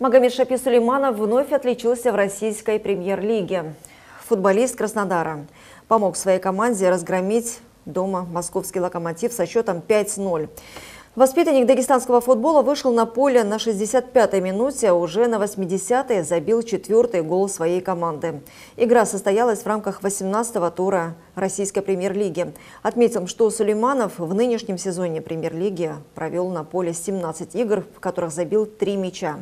Магомед-Шапи Сулейманов вновь отличился в российской премьер-лиге. Футболист Краснодара помог своей команде разгромить дома московский «Локомотив» со счетом 5-0. Воспитанник дагестанского футбола вышел на поле на 65-й минуте, а уже на 80-й забил 4-й гол своей команды. Игра состоялась в рамках 18-го тура российской премьер-лиги. Отметим, что Сулейманов в нынешнем сезоне премьер-лиги провел на поле 17 игр, в которых забил 3 мяча.